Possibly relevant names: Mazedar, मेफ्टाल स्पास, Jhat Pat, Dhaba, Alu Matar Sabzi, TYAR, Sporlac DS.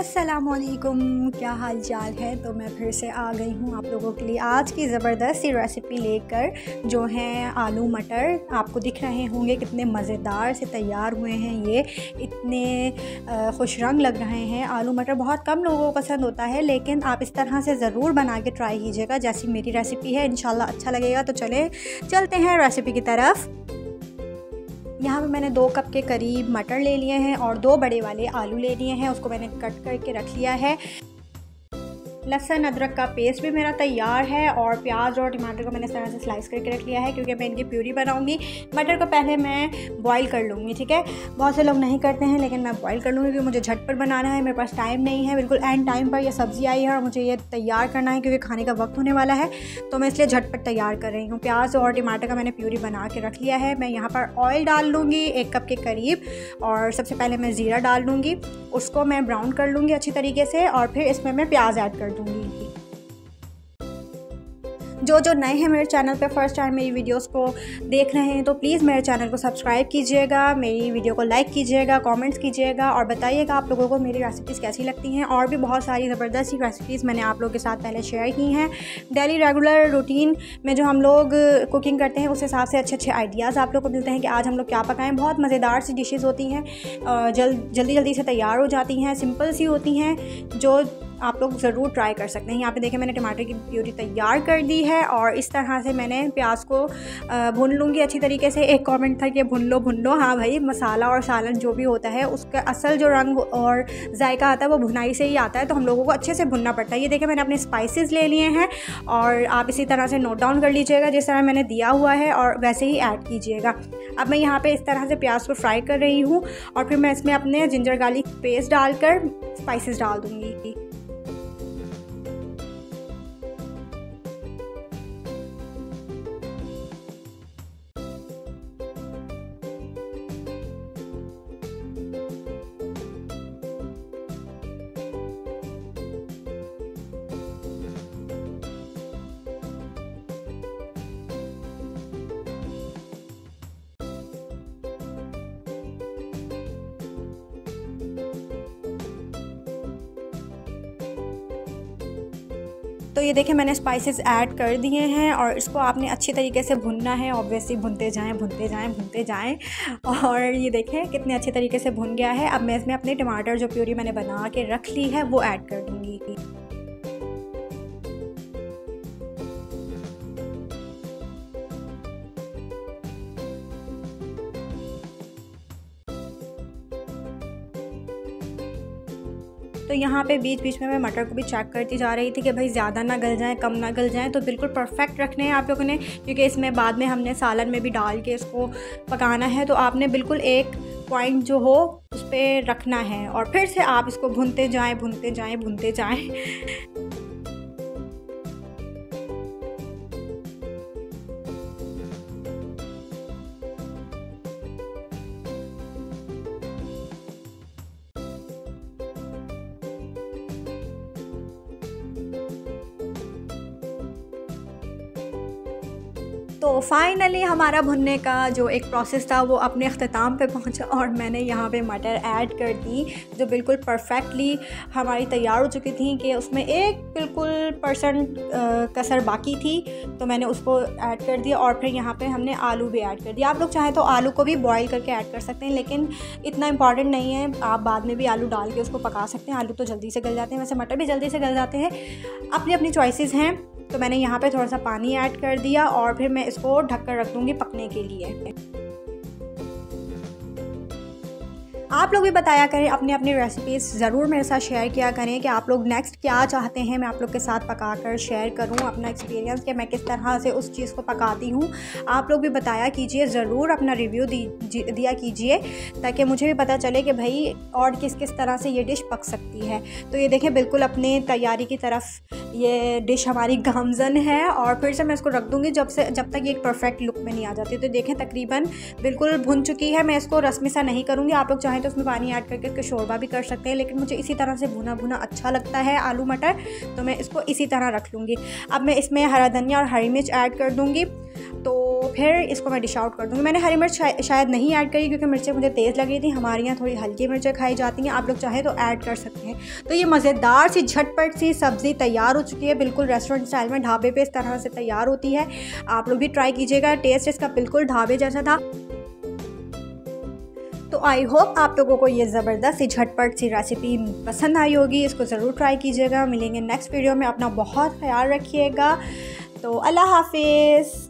अस्सलामुअलैकुम, क्या हाल चाल है। तो मैं फिर से आ गई हूँ आप लोगों के लिए आज की ज़बरदस्त सी रेसिपी लेकर जो हैं आलू मटर। आपको दिख रहे होंगे कितने मज़ेदार से तैयार हुए हैं, ये इतने खुश रंग लग रहे हैं। आलू मटर बहुत कम लोगों को पसंद होता है, लेकिन आप इस तरह से ज़रूर बना के ट्राई कीजिएगा जैसी मेरी रेसिपी है, इंशाल्लाह अच्छा लगेगा। तो चलते हैं रेसिपी की तरफ। यहाँ पे मैंने 2 कप के करीब मटर ले लिए हैं और 2 बड़े वाले आलू ले लिए हैं, उसको मैंने कट करके रख लिया है। लहसुन अदरक का पेस्ट भी मेरा तैयार है और प्याज और टमाटर को मैंने इस तरह से स्लाइस करके रख लिया है क्योंकि मैं इनकी प्यूरी बनाऊंगी। मटर को पहले मैं बॉईल कर लूँगी, ठीक है। बहुत से लोग नहीं करते हैं लेकिन मैं बॉईल कर लूँगी क्योंकि मुझे झटपट बनाना है, मेरे पास टाइम नहीं है। बिल्कुल एंड टाइम पर यह सब्ज़ी आई है और मुझे ये तैयार करना है क्योंकि खाने का वक्त होने वाला है, तो मैं इसलिए झटपट तैयार कर रही हूँ। प्याज और टमाटर का मैंने प्यूरी बना के रख लिया है। मैं यहाँ पर ऑयल डाल लूँगी 1 कप के करीब और सबसे पहले मैं ज़ीरा डाल लूँगी, उसको मैं ब्राउन कर लूँगी अच्छी तरीके से और फिर इसमें मैं प्याज ऐड कर दूँगी। जो नए हैं मेरे चैनल पे, फर्स्ट टाइम मेरी वीडियोस को देख रहे हैं तो प्लीज़ मेरे चैनल को सब्सक्राइब कीजिएगा, मेरी वीडियो को लाइक कीजिएगा, कमेंट्स कीजिएगा और बताइएगा आप लोगों को मेरी रेसिपीज़ कैसी लगती हैं। और भी बहुत सारी ज़बरदस्त रेसिपीज़ मैंने आप लोगों के साथ पहले शेयर की हैं। डेली रेगुलर रूटीन में जो हम लोग कुकिंग करते हैं उस हिसाब से अच्छे अच्छे आइडियाज़ आप लोग को मिलते हैं कि आज हम लोग क्या पकाएँ। बहुत मज़ेदार सी डिशेज़ होती हैं, जल्दी जल्दी से तैयार हो जाती हैं, सिंपल सी होती हैं, जो आप लोग ज़रूर ट्राई कर सकते हैं। यहाँ पे देखें मैंने टमाटर की प्यूरी तैयार कर दी है और इस तरह से मैंने प्याज को भून लूँगी अच्छी तरीके से। एक कमेंट था कि भून लो। हाँ भाई, मसाला और सालन जो भी होता है उसका असल जो रंग और जायका आता है वो भुनाई से ही आता है, तो हम लोगों को अच्छे से भुनना पड़ता है। ये देखें मैंने अपने स्पाइसेस ले लिए हैं और आप इसी तरह से नोट डाउन कर लीजिएगा जिस तरह मैंने दिया हुआ है और वैसे ही ऐड कीजिएगा। अब मैं यहाँ पर इस तरह से प्याज को फ्राई कर रही हूँ और फिर मैं इसमें अपने जिंजर गार्लिक पेस्ट डालकर स्पाइसेस डाल दूँगी। तो ये देखें मैंने स्पाइसेस ऐड कर दिए हैं और इसको आपने अच्छी तरीके से भुनना है। ऑब्वियसली भुनते जाएं और ये देखें कितने अच्छे तरीके से भुन गया है। अब मैं इसमें अपने टमाटर जो प्यूरी मैंने बना के रख ली है वो ऐड कर दूँगी। तो यहाँ पे बीच बीच में मैं मटर को भी चेक करती जा रही थी कि भाई ज़्यादा ना गल जाएँ, कम ना गल जाएँ, तो बिल्कुल परफेक्ट रखने हैं आप लोगों ने क्योंकि इसमें बाद में हमने सालन में भी डाल के इसको पकाना है, तो आपने बिल्कुल एक पॉइंट जो हो उस पर रखना है और फिर से आप इसको भुनते जाएँ। तो फाइनली हमारा भुनने का जो एक प्रोसेस था वो अपने अख्ताम पे पहुंचा और मैंने यहाँ पे मटर ऐड कर दी जो बिल्कुल परफेक्टली हमारी तैयार हो चुकी थी कि उसमें एक बिल्कुल % कसर बाकी थी, तो मैंने उसको ऐड कर दिया और फिर यहाँ पे हमने आलू भी ऐड कर दिया। आप लोग चाहें तो आलू को भी बॉईल करके ऐड कर सकते हैं लेकिन इतना इम्पॉर्टेंट नहीं है, आप बाद में भी आलू डाल के उसको पका सकते हैं। आलू तो जल्दी से गल जाते हैं, वैसे मटर भी जल्दी से गल जाते हैं, अपनी अपनी चॉइसेस हैं। तो मैंने यहाँ पे थोड़ा सा पानी ऐड कर दिया और फिर मैं इसको ढककर रख दूँगी पकने के लिए। आप लोग भी बताया करें, अपनी अपनी रेसिपीज़ ज़रूर मेरे साथ शेयर किया करें कि आप लोग नेक्स्ट क्या चाहते हैं मैं आप लोग के साथ पकाकर शेयर करूं अपना एक्सपीरियंस कि मैं किस तरह से उस चीज़ को पकाती हूं। आप लोग भी बताया कीजिए, ज़रूर अपना रिव्यू दिया कीजिए ताकि मुझे भी पता चले कि भाई और किस किस तरह से ये डिश पक सकती है। तो ये देखें बिल्कुल अपने तैयारी की तरफ ये डिश हमारी गामजन है और फिर से मैं इसको रख दूँगी जब तक ये एक परफेक्ट लुक में नहीं आ जाती। तो देखें तकरीबन बिल्कुल भुन चुकी है, मैं इसको रस्मी सा नहीं करूँगी। आप लोग चाहें चाहें तो उसमें पानी ऐड करके इसका शोरबा भी कर सकते हैं, लेकिन मुझे इसी तरह से भुना भुना अच्छा लगता है आलू मटर, तो मैं इसको इसी तरह रख लूँगी। अब मैं इसमें हरा धनिया और हरी मिर्च ऐड कर दूँगी, तो फिर इसको मैं डिश आउट कर दूँगी। मैंने हरी मिर्च शायद नहीं ऐड करी क्योंकि मिर्चें मुझे तेज़ लगी थी, हमारे यहाँ थोड़ी हल्की मिर्चें खाई जाती हैं, आप लोग चाहें तो ऐड कर सकते हैं। तो ये मज़ेदार सी झटपट सी सब्ज़ी तैयार हो चुकी है, बिल्कुल रेस्टोरेंट स्टाइल में ढाबे पे इस तरह से तैयार होती है, आप लोग भी ट्राई कीजिएगा। टेस्ट इसका बिल्कुल ढाबे जैसा था। तो आई होप आप लोगों को ये ज़बरदस्त सी झटपट सी रेसिपी पसंद आई होगी, इसको ज़रूर ट्राई कीजिएगा। मिलेंगे नेक्स्ट वीडियो में, अपना बहुत ख्याल रखिएगा, तो अल्लाह हाफिज़।